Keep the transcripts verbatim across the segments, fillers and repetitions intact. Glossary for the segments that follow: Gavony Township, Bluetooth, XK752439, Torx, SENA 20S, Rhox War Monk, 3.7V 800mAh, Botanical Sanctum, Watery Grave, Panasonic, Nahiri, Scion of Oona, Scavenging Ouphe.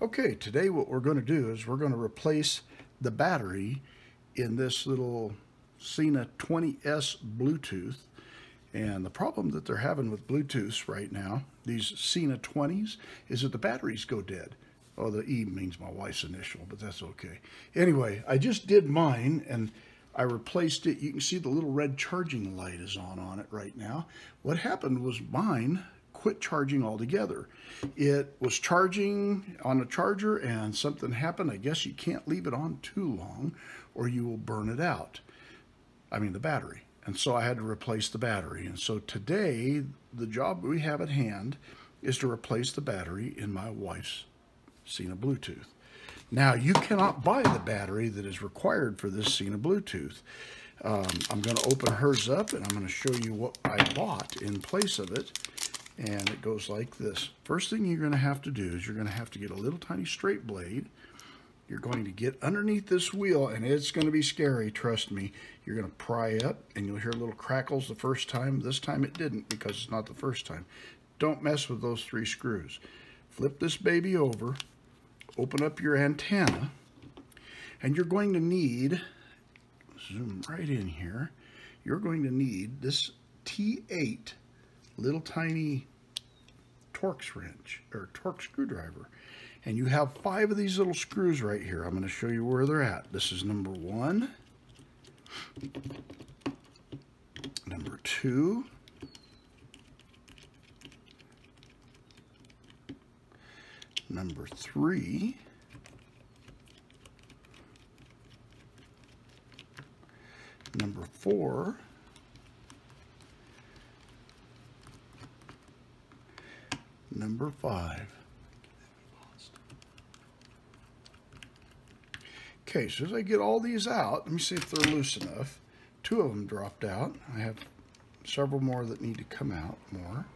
Okay, today what we're going to do is we're going to replace the battery in this little SENA twenty S Bluetooth. And the problem that they're having with Bluetooths right now, these SENA twenties, is that the batteries go dead. Oh, the E means my wife's initial, but that's okay. Anyway, I just did mine and I replaced it. You can see the little red charging light is on on it right now. What happened was mine quit charging altogether. It was charging on a charger and something happened. I guess you can't leave it on too long or you will burn it out. I mean the battery. And so I had to replace the battery. And so today the job we have at hand is to replace the battery in my wife's SENA Bluetooth. Now you cannot buy the battery that is required for this SENA Bluetooth. Um, I'm going to open hers up and I'm going to show you what I bought in place of it. And it goes like this. First thing you're going to have to do is you're going to have to get a little tiny straight blade. You're going to get underneath this wheel, and it's going to be scary, trust me. You're going to pry up, and you'll hear little crackles the first time. This time it didn't, because it's not the first time. Don't mess with those three screws. Flip this baby over, open up your antenna, and you're going to need, zoom right in here, you're going to need this T eight little tiny Torx wrench or Torx screwdriver. And you have five of these little screws right here. I'm going to show you where they're at. This is number one, number two, number three, number four, number five. Okay, so as I get all these out, let me see if they're loose enough. Two of them dropped out. I have several more that need to come out more.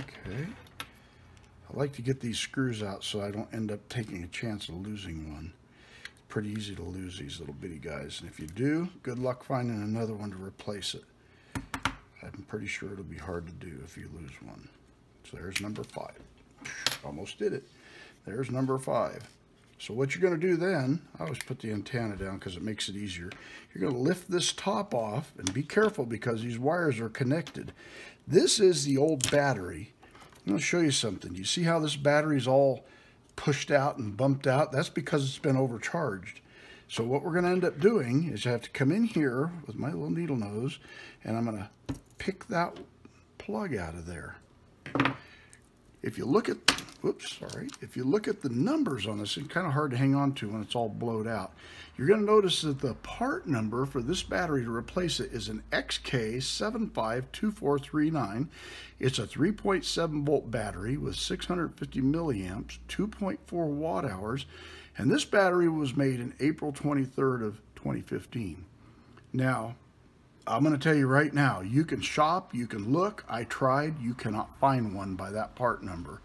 Okay. I like to get these screws out so I don't end up taking a chance of losing one. Pretty easy to lose these little bitty guys, and if you do, good luck finding another one to replace it. I'm pretty sure it'll be hard to do if you lose one. So there's number five. Almost did it. There's number five. So what you're going to do then, I always put the antenna down because it makes it easier. You're going to lift this top off, and be careful because these wires are connected. This is the old battery. I'm going to show you something. You see how this battery is all pushed out and bumped out? That's because it's been overcharged. So what we're going to end up doing is I have to come in here with my little needle nose, and I'm going to pick that plug out of there. If you look at, whoops, sorry, if you look at the numbers on this, it's kind of hard to hang on to when it's all blowed out. You're going to notice that the part number for this battery to replace it is an X K seven five two four three nine. It's a three point seven volt battery with six hundred fifty milliamps, two point four watt hours, and this battery was made in April twenty-third of twenty fifteen. Now, I'm going to tell you right now, you can shop, you can look. I tried. You cannot find one by that part number.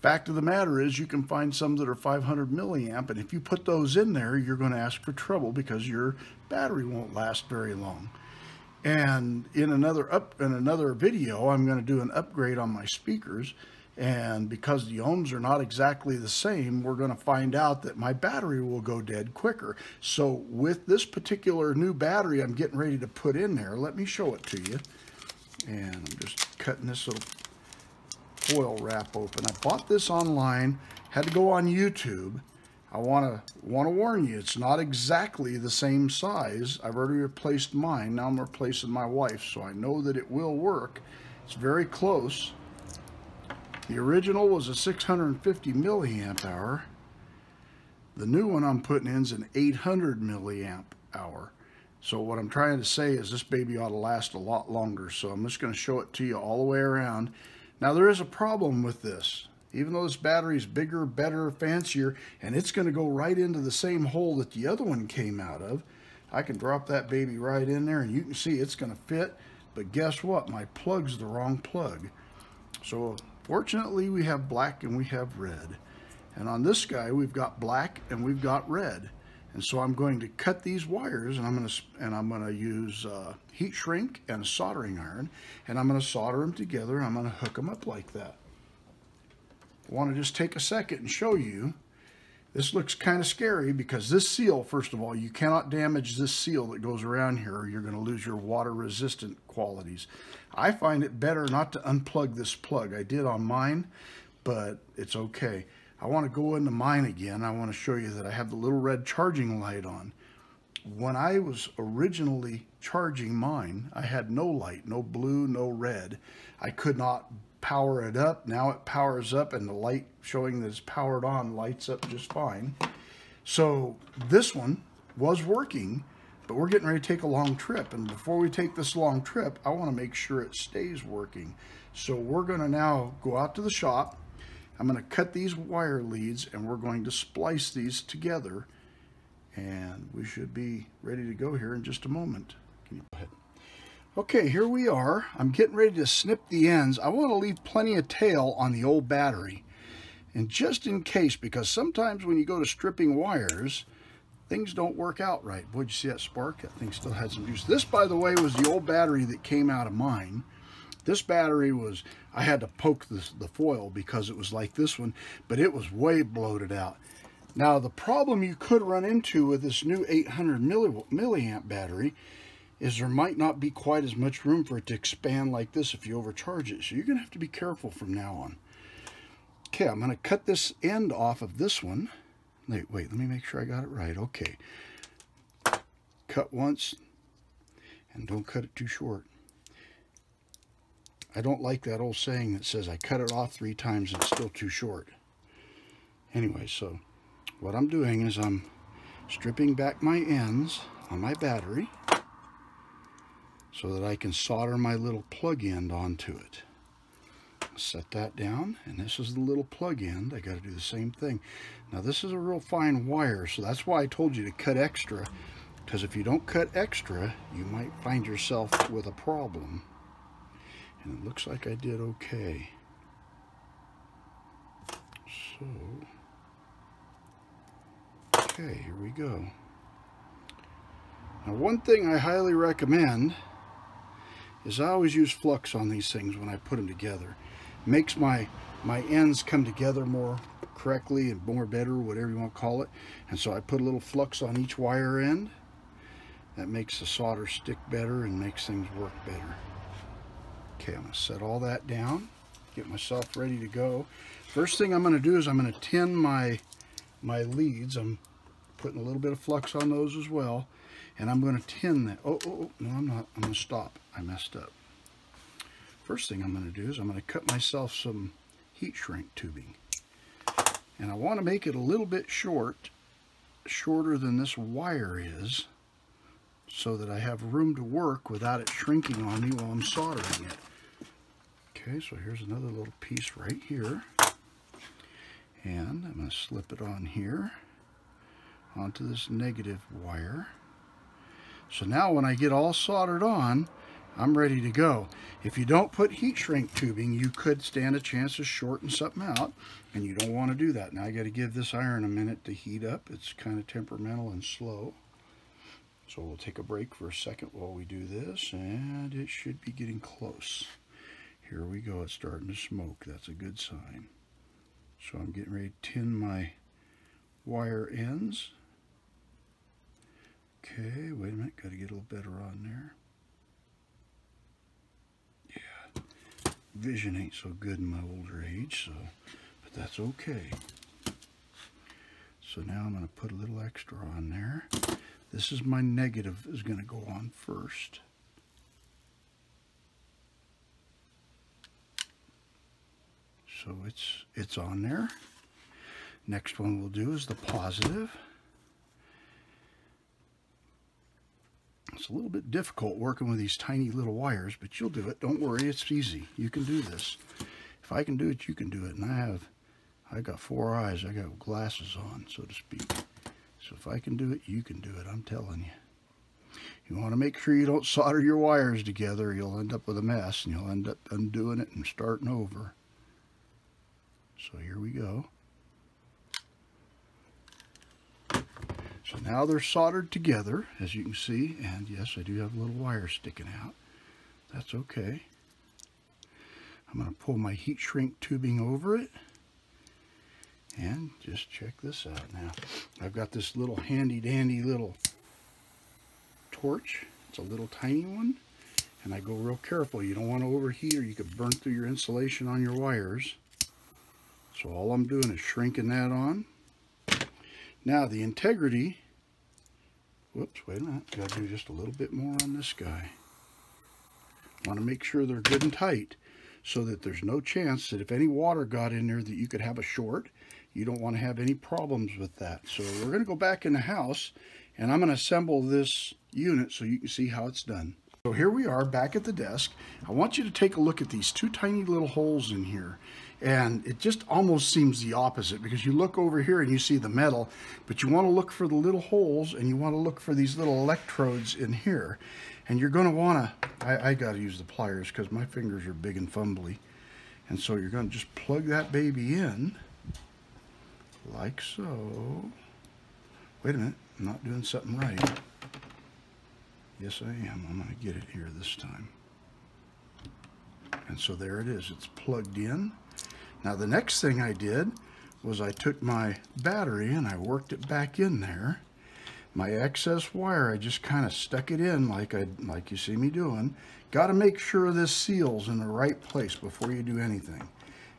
Fact of the matter is you can find some that are five hundred milliamp, and if you put those in there, you're going to ask for trouble because your battery won't last very long. And in another up in another video, I'm going to do an upgrade on my speakers, and because the ohms are not exactly the same, we're going to find out that my battery will go dead quicker. So with this particular new battery I'm getting ready to put in there, let me show it to you. And I'm just cutting this little foil wrap open. I bought this online, had to go on YouTube. I want to want to warn you, it's not exactly the same size. I've already replaced mine. Now I'm replacing my wife's, so I know that it will work. It's very close. The original was a six hundred fifty milliamp hour. The new one I'm putting in is an eight hundred milliamp hour. So what I'm trying to say is this baby ought to last a lot longer. So I'm just going to show it to you all the way around. Now there is a problem with this. Even though this battery is bigger, better, fancier, and it's going to go right into the same hole that the other one came out of, I can drop that baby right in there and you can see it's going to fit. But guess what? My plug's the wrong plug. So fortunately, we have black and we have red. And on this guy, we've got black and we've got red. And so I'm going to cut these wires, and I'm going to and I'm going to use uh, heat shrink and soldering iron, and I'm going to solder them together. And I'm going to hook them up like that. I want to just take a second and show you. This looks kind of scary because this seal, first of all, you cannot damage this seal that goes around here, or you're going to lose your water resistant qualities. I find it better not to unplug this plug. I did on mine, but it's okay. I want to go into mine again. I want to show you that I have the little red charging light on. When I was originally charging mine, I had no light, no blue, no red. I could not power it up. Now it powers up, and the light showing that it's powered on lights up just fine. So this one was working, but we're getting ready to take a long trip, and before we take this long trip, I want to make sure it stays working. So we're going to now go out to the shop. I'm going to cut these wire leads, and we're going to splice these together, and we should be ready to go here in just a moment. Can you go ahead? Okay, here we are. I'm getting ready to snip the ends. I want to leave plenty of tail on the old battery, and just in case, because sometimes when you go to stripping wires, things don't work out right. Boy, did you see that spark? That thing still had some juice. This, by the way, was the old battery that came out of mine. This battery was, I had to poke the, the foil because it was like this one, but it was way bloated out. Now, the problem you could run into with this new eight hundred milliamp battery is there might not be quite as much room for it to expand like this if you overcharge it. So you're going to have to be careful from now on. Okay, I'm going to cut this end off of this one. Wait, wait, let me make sure I got it right. Okay. Cut once, and don't cut it too short. I don't like that old saying that says I cut it off three times and it's still too short. Anyway, so what I'm doing is I'm stripping back my ends on my battery, so that I can solder my little plug end onto it. Set that down, and this is the little plug end. I got to do the same thing. Now this is a real fine wire, so that's why I told you to cut extra, because if you don't cut extra, you might find yourself with a problem. And it looks like I did okay. So, okay, here we go. Now, one thing I highly recommend is I always use flux on these things when I put them together. It makes my, my ends come together more correctly and more better, whatever you want to call it. And so I put a little flux on each wire end. That makes the solder stick better and makes things work better. Okay, I'm going to set all that down, get myself ready to go. First thing I'm going to do is I'm going to tin my, my leads. I'm putting a little bit of flux on those as well. And I'm going to tin that. Oh, oh, oh, no, I'm not. I'm going to stop. I messed up. First thing I'm going to do is I'm going to cut myself some heat shrink tubing. And I want to make it a little bit short, shorter than this wire is, so that I have room to work without it shrinking on me while I'm soldering it. Okay, so here's another little piece right here. And I'm going to slip it on here onto this negative wire. So now when I get all soldered on, I'm ready to go. If you don't put heat shrink tubing, you could stand a chance of shorting something out, and you don't want to do that. Now I got to give this iron a minute to heat up. It's kind of temperamental and slow. So we'll take a break for a second while we do this, and it should be getting close. Here we go. It's starting to smoke. That's a good sign. So I'm getting ready to tin my wire ends. Okay, wait a minute, got to get a little better on there. Yeah, vision ain't so good in my older age, so, but that's okay. So now I'm going to put a little extra on there. This is my negative, is going to go on first. So it's, it's on there. Next one we'll do is the positive. It's a little bit difficult working with these tiny little wires, but you'll do it. Don't worry, it's easy. You can do this. If I can do it, you can do it. And I have, I got four eyes. I got glasses on, so to speak. So if I can do it, you can do it. I'm telling you. You want to make sure you don't solder your wires together. You'll end up with a mess, and you'll end up undoing it and starting over. So here we go. So now they're soldered together, as you can see, and yes, I do have a little wire sticking out. That's okay. I'm going to pull my heat shrink tubing over it. And just check this out now. I've got this little handy-dandy little torch. It's a little tiny one. And I go real careful. You don't want to overheat or you could burn through your insulation on your wires. So all I'm doing is shrinking that on. Now the integrity. Whoops, wait a minute. Got to do just a little bit more on this guy. Want to make sure they're good and tight, so that there's no chance that if any water got in there that you could have a short. You don't want to have any problems with that. So we're going to go back in the house and I'm going to assemble this unit so you can see how it's done. So here we are back at the desk. I want you to take a look at these two tiny little holes in here. And it just almost seems the opposite, because you look over here and you see the metal, but you want to look for the little holes and you want to look for these little electrodes in here. And you're going to want to, I, I got to use the pliers because my fingers are big and fumbly. And so you're going to just plug that baby in like so. Wait a minute, I'm not doing something right. Yes, I am. I'm going to get it here this time. And so there it is. It's plugged in. Now the next thing I did was I took my battery and I worked it back in there. My excess wire, I just kind of stuck it in like I like you see me doing. Got to make sure this seal's in the right place before you do anything,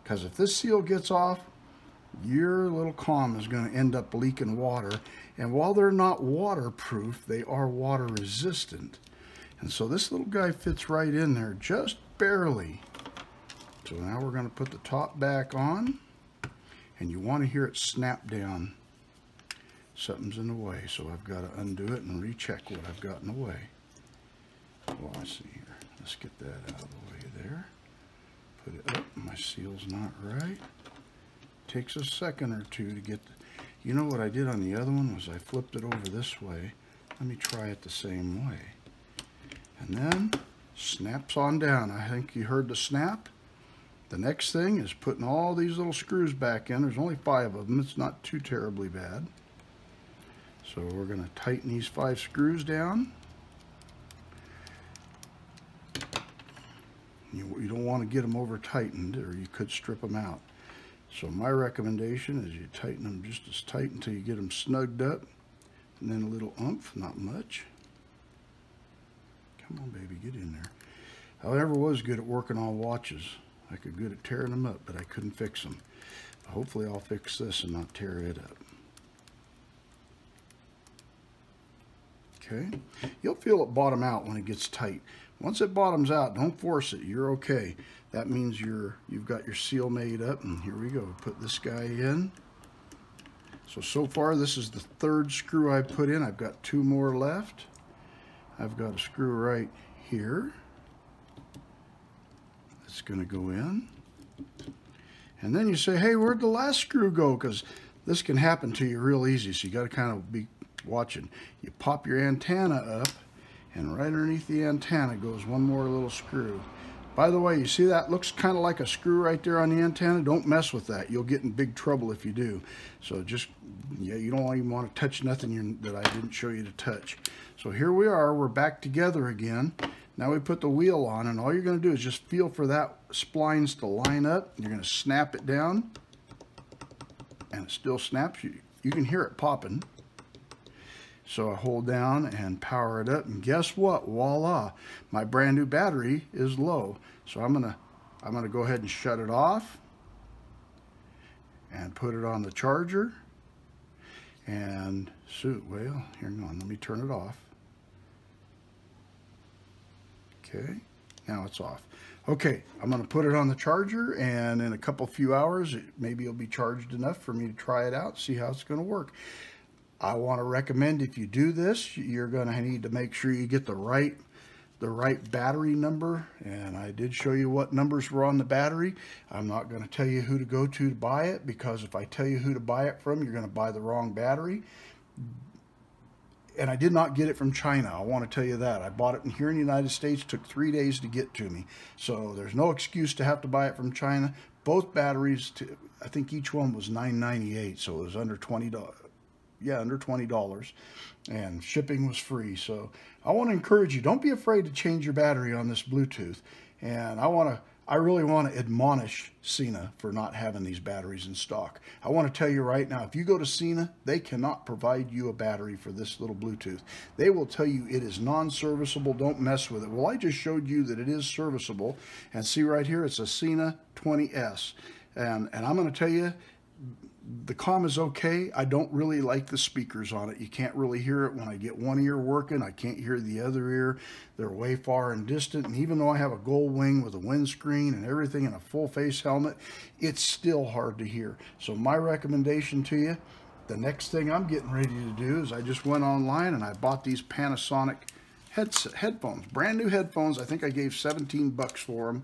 because if this seal gets off, your little comm is going to end up leaking water. And while they're not waterproof, they are water resistant. And so this little guy fits right in there just barely. So now we're going to put the top back on, and you want to hear it snap down. Something's in the way, so I've got to undo it and recheck what I've got in the way. Well, I see here. Let's get that out of the way there. Put it up. My seal's not right. Takes a second or two to get the, you know what I did on the other one was I flipped it over this way. Let me try it the same way. And then snaps on down. I think you heard the snap. The next thing is putting all these little screws back in. There's only five of them. It's not too terribly bad. So we're going to tighten these five screws down. You, you don't want to get them over tightened, or you could strip them out. So my recommendation is you tighten them just as tight until you get them snugged up. And then a little oomph, not much. Come on, baby, get in there. I never was good at working on watches. I could good at tearing them up, but I couldn't fix them. Hopefully I'll fix this and not tear it up. Okay, you'll feel it bottom out when it gets tight. Once it bottoms out, don't force it. You're okay. That means you're, you've got your seal made up. And here we go. Put this guy in. So, so far, this is the third screw I put in. I've got two more left. I've got a screw right here. It's going to go in. And then you say, hey, where'd the last screw go? Because this can happen to you real easy. So you got to kind of be watching. You pop your antenna up, and right underneath the antenna goes one more little screw. By the way, you see that looks kind of like a screw right there on the antenna. Don't mess with that. You'll get in big trouble if you do. So just, yeah, you don't even want to touch nothing that I didn't show you to touch. So here we are. We're back together again. Now we put the wheel on, and all you're going to do is just feel for that splines to line up. You're going to snap it down, and it still snaps. You, you can hear it popping. So I hold down and power it up, and guess what? Voila! My brand new battery is low. So I'm gonna, I'm gonna go ahead and shut it off, and put it on the charger. And shoot, well, hang on. Let me turn it off. Okay, now it's off. Okay, I'm gonna put it on the charger, and in a couple few hours, it, maybe it'll be charged enough for me to try it out, see how it's gonna work. I want to recommend if you do this, you're going to need to make sure you get the right the right battery number. And I did show you what numbers were on the battery. I'm not going to tell you who to go to to buy it, because if I tell you who to buy it from, you're going to buy the wrong battery. And I did not get it from China. I want to tell you that. I bought it in here in the United States. It took three days to get to me. So there's no excuse to have to buy it from China. Both batteries, to, I think each one was nine ninety-eight, so it was under twenty dollars. yeah, under twenty dollars, and shipping was free. So I want to encourage you, don't be afraid to change your battery on this Bluetooth. And I want to, I really want to admonish SENA for not having these batteries in stock. I want to tell you right now, if you go to SENA, they cannot provide you a battery for this little Bluetooth. They will tell you it is non-serviceable, don't mess with it. Well, I just showed you that it is serviceable, and see right here, it's a SENA twenty S. And, and I'm going to tell you, the comm is okay. I don't really like the speakers on it. You can't really hear it when I get one ear working. I can't hear the other ear. They're way far and distant. And even though I have a gold wing with a windscreen and everything and a full face helmet, it's still hard to hear. So my recommendation to you, the next thing I'm getting ready to do is I just went online and I bought these Panasonic headset, headphones, brand new headphones. I think I gave seventeen bucks for them,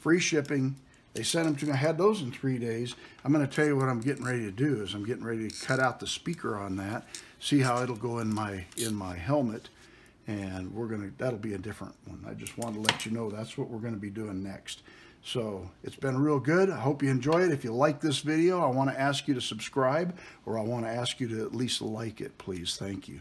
free shipping. They sent them to me. I had those in three days. I'm going to tell you what I'm getting ready to do is I'm getting ready to cut out the speaker on that, see how it'll go in my in my helmet, and we're going to, that'll be a different one. I just wanted to let you know that's what we're going to be doing next. So it's been real good. I hope you enjoy it. If you like this video, I want to ask you to subscribe, or I want to ask you to at least like it, please. Thank you.